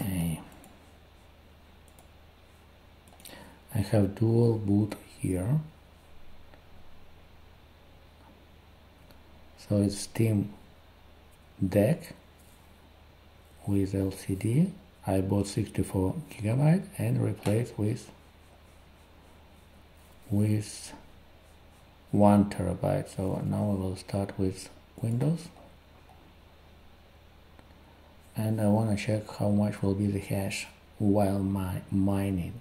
Okay, I have dual boot here, so it's Steam Deck with LCD. I bought 64 gigabyte and replaced with 1 terabyte. So now we will start with Windows, and I want to check how much will be the hash while mining.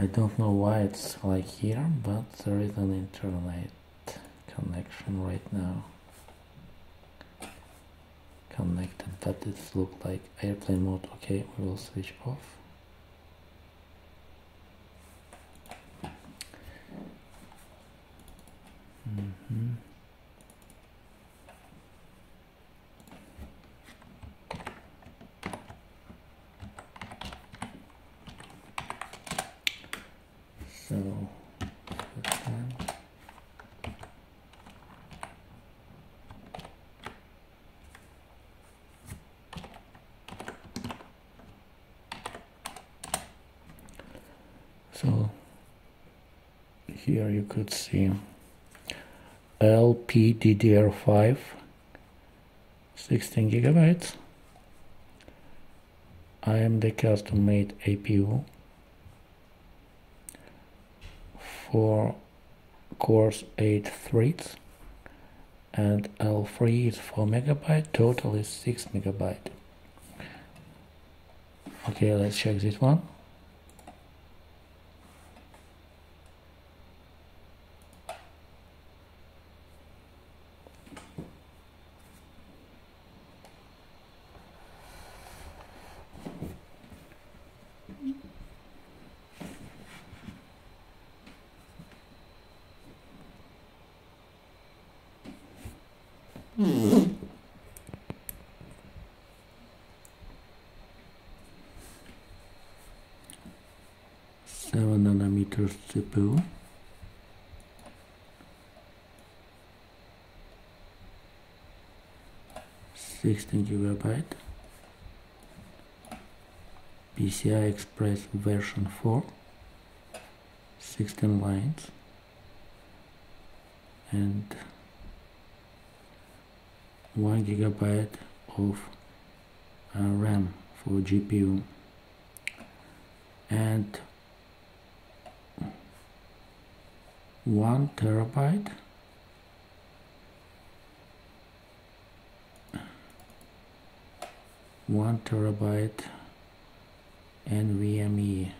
I don't know why it's like here, but there is an internet connection right now. Connected, but it looks like airplane mode. Okay, we will switch off. So here you could see LPDDR5 16 gigabytes. I am the custom made APU, 4 cores, 8 threads, and L3 is 4 megabyte, total is 6 megabyte. Okay, let's check this one. CPU, 16 gigabyte, PCI Express version 4, 16 lines, and 1 gigabyte of RAM for GPU, and 1 terabyte NVMe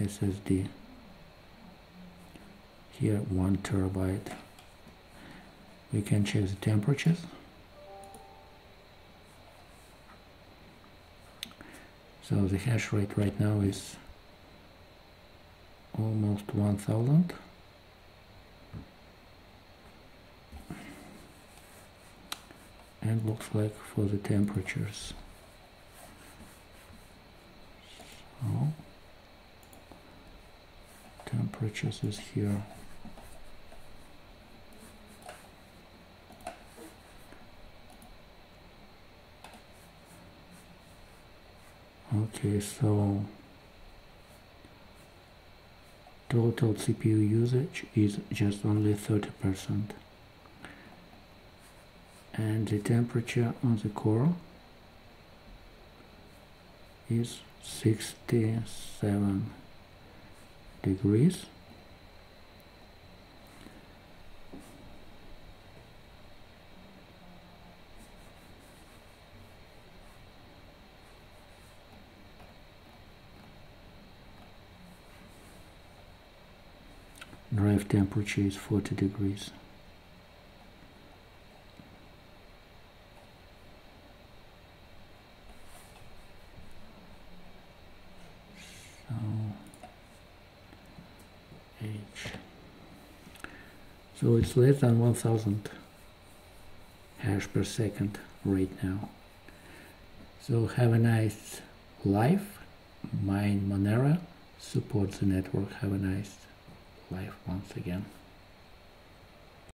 SSD. Here 1 terabyte. We can check the temperatures. So the hash rate right now is almost 1000. And looks like for the temperatures, so temperatures is here, okay. So total CPU usage is just only 30%. And the temperature on the core is 67 degrees. Drive temperature is 40 degrees. So it's less than 1000 hash per second right now. So have a nice life. Mine Monero supports the network. Have a nice life once again.